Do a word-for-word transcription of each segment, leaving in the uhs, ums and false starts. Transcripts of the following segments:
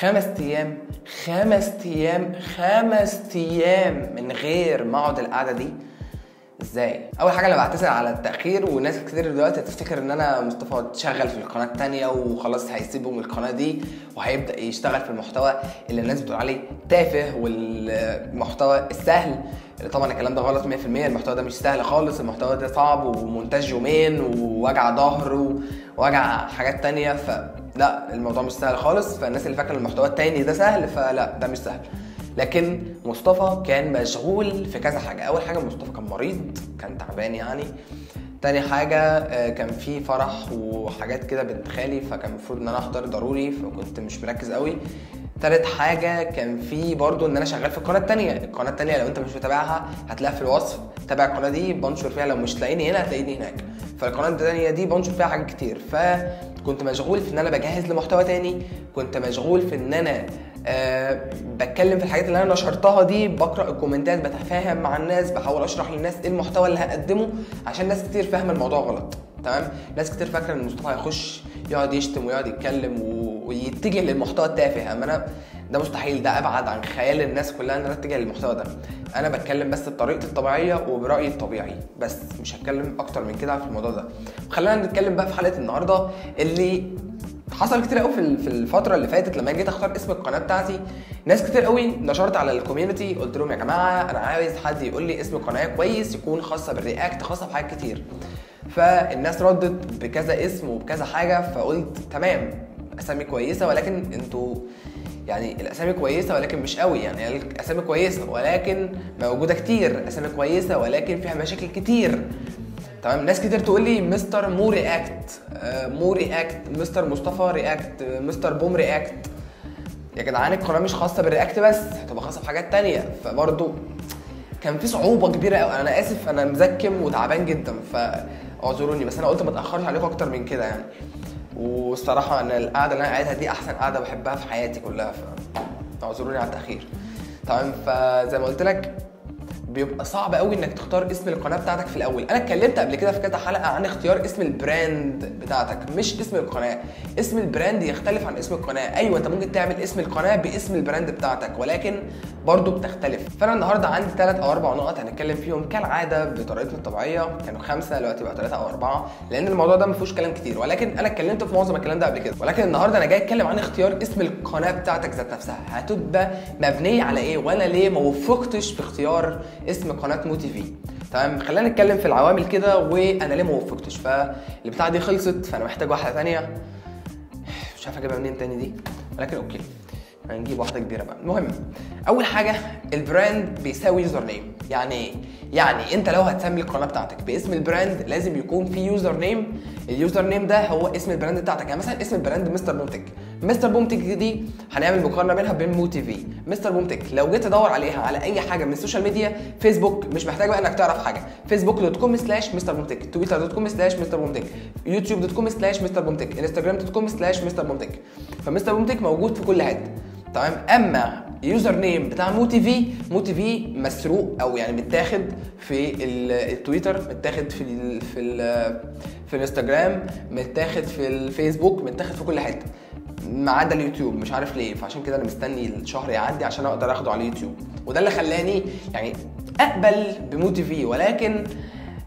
خمس ايام خمس ايام خمس ايام من غير ما اقعد القعده دي. ازاي؟ اول حاجه انا بعتذر على التاخير، وناس كتير دلوقتي هتفتكر ان انا مصطفى اتشغل في القناه الثانيه وخلاص هيسيبهم القناه دي وهيبدا يشتغل في المحتوى اللي الناس بتقول عليه تافه والمحتوى السهل. طبعا الكلام ده غلط مية في المية، المحتوى ده مش سهل خالص، المحتوى ده صعب ومونتاج يومين ووجع ظهر ووجع حاجات ثانيه، فلا الموضوع مش سهل خالص. فالناس اللي فاكره المحتوى الثاني ده سهل، فلا ده مش سهل. لكن مصطفى كان مشغول في كذا حاجه. اول حاجه مصطفى كان مريض، كان تعبان يعني. تاني حاجه كان في فرح وحاجات كده بنت خالي، فكان المفروض ان انا احضر ضروري، فكنت مش مركز قوي. تالت حاجه كان في برضو ان انا شغال في القناه التانيه. القناه التانيه لو انت مش متابعها هتلاقيها في الوصف، تابع القناه دي بنشر فيها، لو مش تلاقيني هنا هتلاقيني هناك. فالقناه التانيه دي بنشر فيها حاجات كتير. فكنت مشغول في ان انا بجهز لمحتوى تاني، كنت مشغول في ان انا أه بتكلم في الحاجات اللي انا نشرتها دي، بقرا الكومنتات، بتفاهم مع الناس، بحاول اشرح للناس ايه المحتوى اللي هقدمه، عشان ناس كتير فاهمه الموضوع غلط. تمام؟ ناس كتير فاكره ان مصطفى هيخش يقعد يشتم ويقعد يتكلم ويتجه للمحتوى التافه، اما انا ده مستحيل، ده ابعد عن خيال الناس كلها ان انا اتجه للمحتوى ده. انا بتكلم بس بطريقتي الطبيعيه وبرايي الطبيعي، بس مش هتكلم اكتر من كده في الموضوع ده. خلينا نتكلم بقى في حلقه النهارده اللي حصل كتير قوي في الفتره اللي فاتت. لما جيت اختار اسم القناه بتاعتي، ناس كتير قوي نشرت على الكوميونتي، قلت لهم يا جماعه انا عايز حد يقول لي اسم القناه كويس، يكون خاصه بالرياكت، خاصه بحاجات كتير. فالناس ردت بكذا اسم وبكذا حاجه، فقلت تمام اسامي كويسه، ولكن انتوا يعني الاسامي كويسه ولكن مش قوي، يعني الاسامي كويسه ولكن موجوده كتير، اسامي كويسه ولكن فيها مشاكل كتير. تمام. ناس كتير تقول لي مستر مو رياكت، مو رياكت، مستر مصطفى رياكت، مستر بوم رياكت. يا جدعان القناه مش خاصه بالرياكت بس، هتبقى خاصه بحاجات تانية. فبرضه كان في صعوبه كبيره قوي. انا اسف، انا مزكم وتعبان جدا فاعذروني، بس انا قلت ما اتاخرش عليكم اكتر من كده يعني. والصراحه انا القعده اللي انا قاعدها دي احسن قعده بحبها في حياتي كلها، فاعذروني على التاخير. تمام. فزي ما قلت لك بيبقى صعب قوي انك تختار اسم القناه بتاعتك في الاول. انا اتكلمت قبل كده في كذا حلقه عن اختيار اسم البراند بتاعتك، مش اسم القناه. اسم البراند يختلف عن اسم القناه. ايوه انت ممكن تعمل اسم القناه باسم البراند بتاعتك، ولكن برضه بتختلف. فانا النهارده عندي ثلاث او اربع نقط هنتكلم فيهم كالعاده بطريقتنا الطبيعيه. كانوا خمسه دلوقتي بقى ثلاثه او اربعه، لان الموضوع ده ما فيهوش كلام كتير، ولكن انا اتكلمت في معظم الكلام ده قبل كده. ولكن النهارده انا جاي اتكلم عن اختيار اسم القناه بتاعتك ذات نفسها، هتبقى مبنيه على ايه، وانا ليه ما وفقتش في اختيار اسم قناه موتي في. تمام. خلينا نتكلم في العوامل كده وانا ليه ما وفقتش. فالبتاعه دي خلصت، فانا محتاج واحده ثانيه، مش عارف اجيبها منين تاني دي، ولكن اوكي هنجيب واحده كبيره بقى. المهم اول حاجه البراند بيساوي يوزر نيم. يعني ايه؟ يعني انت لو هتسمي القناه بتاعتك باسم البراند لازم يكون في يوزر نيم. اليوزر نيم ده هو اسم البراند بتاعتك. يعني مثلا اسم البراند مستر بوم تك. مستر بوم تك دي هنعمل مقارنه بينها بين مو تي في. مستر بوم تك لو جيت ادور عليها على اي حاجه من السوشيال ميديا، فيسبوك مش محتاج بقى انك تعرف حاجه، فيسبوك دوت كوم سلاش مستر بوم تك، تويتر دوت كوم سلاش مستر بوم تك، يوتيوب دوت كوم سلاش مستر بوم تك، انستجرام دوت كوم سلاش مستر بوم تك. فمستر بوم تك موجود في كل حته. تمام. اما يوزر نيم بتاع موتي في، موتي في مسروق، او يعني متاخد في التويتر، متاخد في ال في ال في الانستجرام، متاخد في الفيسبوك، متاخد في كل حته ما عدا اليوتيوب، مش عارف ليه. فعشان كده انا مستني الشهر يعدي عشان اقدر اخده على اليوتيوب، وده اللي خلاني يعني اقبل بموتي في. ولكن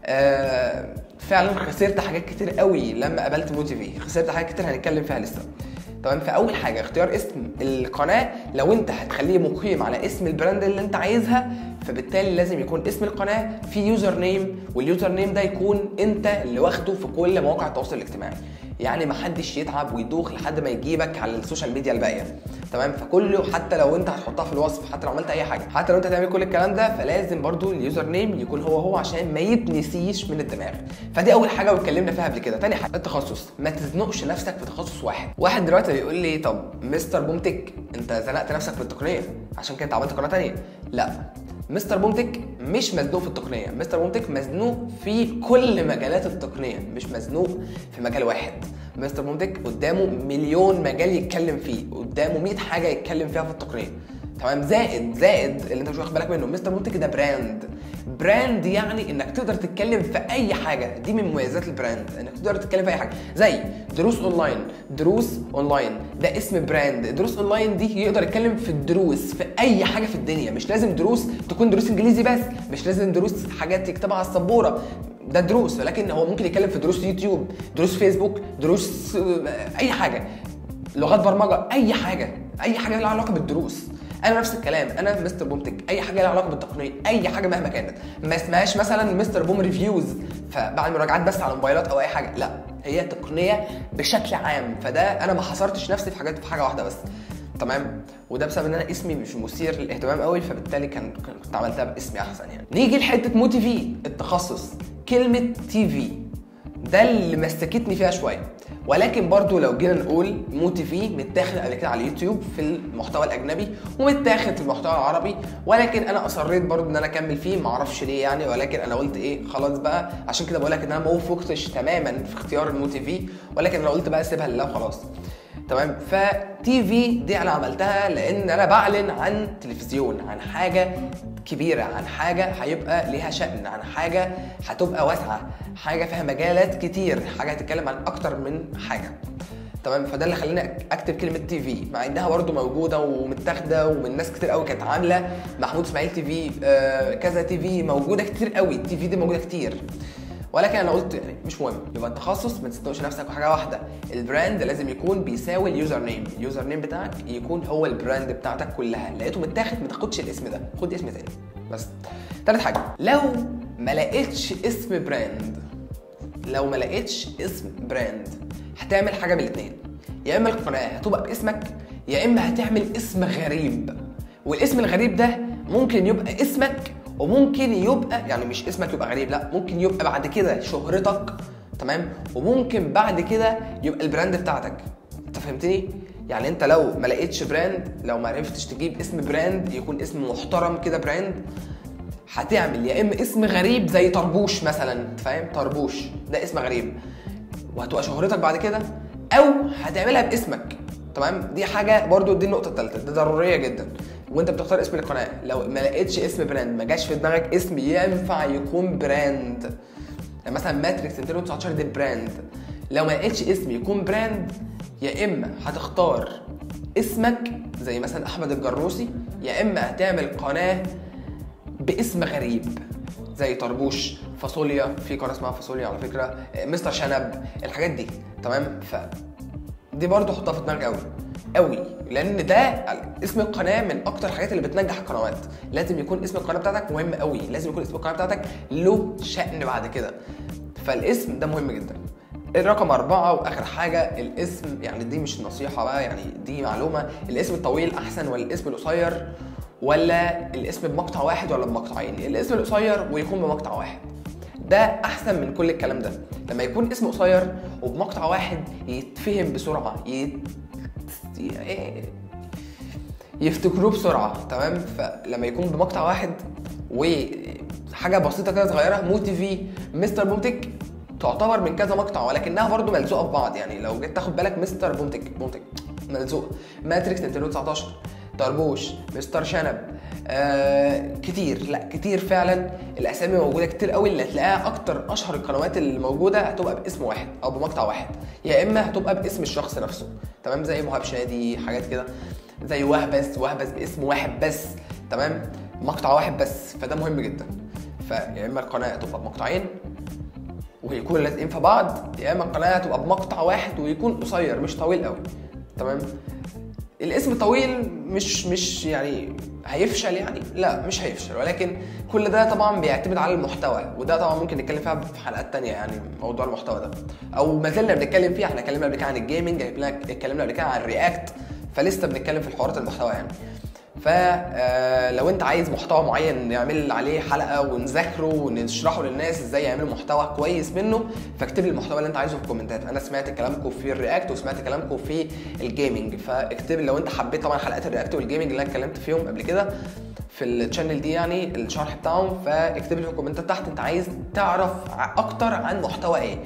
آه فعلا خسرت حاجات كتير قوي لما قبلت موتي في، خسرت حاجات كتير هنتكلم فيها لسه. تمام. فاول حاجه اختيار اسم القناه، لو انت هتخليه مقيم على اسم البراند اللي انت عايزها، فبالتالي لازم يكون اسم القناه فيه يوزر نيم، واليوزر نيم ده يكون انت اللي واخده في كل مواقع التواصل الاجتماعي. يعني ما حدش يتعب ويدوخ لحد ما يجيبك على السوشيال ميديا الباقيه. تمام. فكله حتى لو انت هتحطها في الوصف، حتى لو عملت اي حاجه، حتى لو انت هتعمل كل الكلام ده، فلازم برضو اليوزر نيم يكون هو هو عشان ما يتنسيش من الدماغ. فدي اول حاجه واتكلمنا فيها قبل كده. تاني حاجه التخصص، ما تزنقش نفسك في تخصص واحد. واحد دلوقتي بيقول لي طب مستر بوم تك انت زنقت نفسك في التقنيه عشان كده عملت قناه ثانيه. لا، مستر بوم تك مش مزنوق في التقنيه، مستر بوم تك مزنوق في كل مجالات التقنيه، مش مزنوق في مجال واحد. مستر بوم تك قدامه مليون مجال يتكلم فيه، قدامه مية حاجه يتكلم فيها في التقنيه. تمام. زائد زائد اللي انت مش واخد بالك منه، مستر بوم تك ده براند. براند يعني انك تقدر تتكلم في اي حاجه، دي من مميزات البراند انك تقدر تتكلم في اي حاجه، زي دروس اونلاين. دروس اونلاين ده اسم براند. دروس اونلاين دي يقدر يتكلم في الدروس في اي حاجه في الدنيا، مش لازم دروس تكون دروس انجليزي بس، مش لازم دروس حاجات يكتبها على السبوره، ده دروس، ولكن هو ممكن يتكلم في دروس يوتيوب، دروس فيسبوك، دروس اي حاجه، لغات برمجه، اي حاجه، اي حاجه لها علاقه بالدروس. انا نفس الكلام، انا مستر بوم تك، اي حاجه لها علاقه بالتقنيه، اي حاجه مهما كانت، ما اسمهاش مثلا مستر بوم ريفيوز فبعمل مراجعات بس على موبايلات او اي حاجه، لا، هي تقنيه بشكل عام. فده انا ما حصرتش نفسي في حاجات في حاجه واحده بس، تمام، وده بسبب ان انا اسمي مش مثير للاهتمام قوي، فبالتالي كان كنت عملتها باسمي احسن يعني. نيجي لحته مو تي في، التخصص. كلمه تي في ده اللي مسكتني فيها شويه، ولكن برضو لو جينا نقول مو تي في متاخد قبل كده على اليوتيوب في المحتوى الاجنبي ومتاخد في المحتوى العربي، ولكن انا اصريت برضو ان انا اكمل فيه، معرفش ليه يعني، ولكن انا قلت ايه خلاص بقى، عشان كده بقول لك ان انا ما وفقتش تماما في اختيار المو تي في، ولكن انا قلت بقى اسيبها لله وخلاص، تمام. فتي في دي انا عملتها لان انا بعلن عن تلفزيون، عن حاجه كبيره، عن حاجه هيبقى ليها شأن، عن حاجه هتبقى واسعه، حاجه فيها مجالات كتير، حاجه هتتكلم عن اكتر من حاجه، تمام. فده اللي خلاني اكتب كلمه تي في، مع انها برده موجوده ومتاخده ومن ناس كتير قوي كانت عامله، محمود اسماعيل تي في، آه كذا تي في، موجوده كتير قوي، التي في دي موجوده كتير، ولكن انا قلت يعني مش مهم. يبقى التخصص ما تستوش نفسك في حاجه واحده، البراند لازم يكون بيساوي اليوزر نيم، اليوزر نيم بتاعك يكون هو البراند بتاعتك كلها، لقيته متاخد ما تاخدش الاسم ده، خد اسم تاني بس. تالت حاجه، لو ما لقيتش اسم براند، لو ما لقيتش اسم براند هتعمل حاجه من الاثنين، يا اما القناه هتبقى باسمك، يا اما هتعمل اسم غريب، والاسم الغريب ده ممكن يبقى اسمك وممكن يبقى يعني مش اسمك يبقى غريب، لا، ممكن يبقى بعد كده شهرتك، تمام، وممكن بعد كده يبقى البراند بتاعتك. انت فهمتني؟ يعني انت لو ما لقيتش براند، لو ما عرفتش تجيب اسم براند يكون اسم محترم كده براند، هتعمل يا اما اسم غريب زي طربوش مثلا، انت فاهم؟ طربوش ده اسم غريب وهتبقى شهرتك بعد كده، او هتعملها باسمك، تمام. دي حاجه برضو، دي النقطه الثالثه، دي ضروريه جدا وانت بتختار اسم القناه. لو ما لقيتش اسم براند، ما جاش في دماغك اسم ينفع يكون براند، يعني مثلا ماتريكس ألفين وتسعتاشر دي براند، لو ما لقيتش اسم يكون براند، يا اما هتختار اسمك زي مثلا احمد الجروسي، يا اما هتعمل قناه باسم غريب زي طربوش، فاصوليا، في قناه اسمها فاصوليا على فكره، مستر شنب، الحاجات دي، تمام. ف دي برضه حطها في دماغك قوي قوي، لان ده اسم القناه من اكتر الحاجات اللي بتنجح القنوات، لازم يكون اسم القناه بتاعتك مهم قوي، لازم يكون اسم القناه بتاعتك له شأن بعد كده، فالاسم ده مهم جدا. الرقم أربعة واخر حاجه الاسم، يعني دي مش نصيحه بقى، يعني دي معلومه، الاسم الطويل احسن ولا الاسم القصير ولا الاسم بمقطع واحد ولا بمقطعين؟ الاسم القصير ويكون بمقطع واحد ده احسن من كل الكلام ده. لما يكون اسم قصير وبمقطع واحد يتفهم بسرعه، يت... يفتكروه بسرعه، تمام. فلما يكون بمقطع واحد وحاجه بسيطه كده صغيره، مو تي في، مستر بوم تك تعتبر من كذا مقطع ولكنها برضو ملزوقه في بعض، يعني لو جيت تاخد بالك مستر بوم تك بوم تك ملزوقه، ماتريكس ألفين وتسعتاشر، طربوش، مستر شنب، آه كتير، لا كتير فعلا، الاسامي موجوده كتير قوي، اللي هتلاقيها اكتر اشهر القنوات اللي موجوده هتبقى باسم واحد او بمقطع واحد، يا اما هتبقى باسم الشخص نفسه، تمام، زي مهاب شادي، حاجات كده، زي وهبس، وهبس باسم واحد بس، تمام، مقطع واحد بس، فده مهم جدا. فيا اما القناه هتبقى بمقطعين ويكون لازقين في بعض، يا اما القناه هتبقى بمقطع واحد ويكون قصير مش طويل قوي، تمام. الاسم طويل مش مش يعني هيفشل، يعني لا مش هيفشل، ولكن كل ده طبعا بيعتمد على المحتوى، وده طبعا ممكن نتكلم فيها في حلقات تانية، يعني موضوع المحتوى ده او ما زلنا بنتكلم فيه، احنا اتكلمنا قبل كده عن الجيمنج، اتكلمنا قبل كده عن الرياكت، فلسه بنتكلم في الحوارات المحتوى يعني. فلو انت عايز محتوى معين نعمل عليه حلقه ونذاكره ونشرحه للناس ازاي يعملوا محتوى كويس منه، فاكتب لي المحتوى اللي انت عايزه في الكومنتات، انا سمعت كلامكم في الرياكت وسمعت كلامكم في الجيمنج، فاكتب لي لو انت حبيت طبعا حلقات الرياكت والجيمنج اللي انا اتكلمت فيهم قبل كده في الشانل دي، يعني الشرح بتاعهم، فاكتب لي في الكومنتات تحت انت عايز تعرف اكتر عن محتوى ايه،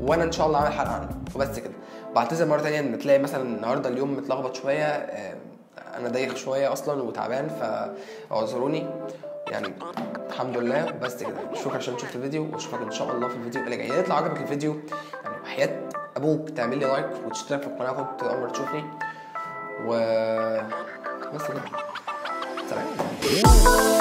وانا ان شاء الله هعمل حلقه عنه. وبس كده، بعتذر مره ثانيه ان تلاقي مثلا النهارده اليوم متلخبط شويه، انا دايخ شويه اصلا وتعبان، فاعذروني يعني. الحمد لله. بس كده، شكرا عشان شفت الفيديو، واشوفك ان شاء الله في الفيديو اللي جاي. لو عجبك الفيديو يعني وحياة ابوك تعمل لي لايك وتشترك في القناه عشان تبقى اول مره تشوفني، و بس كده، سلام.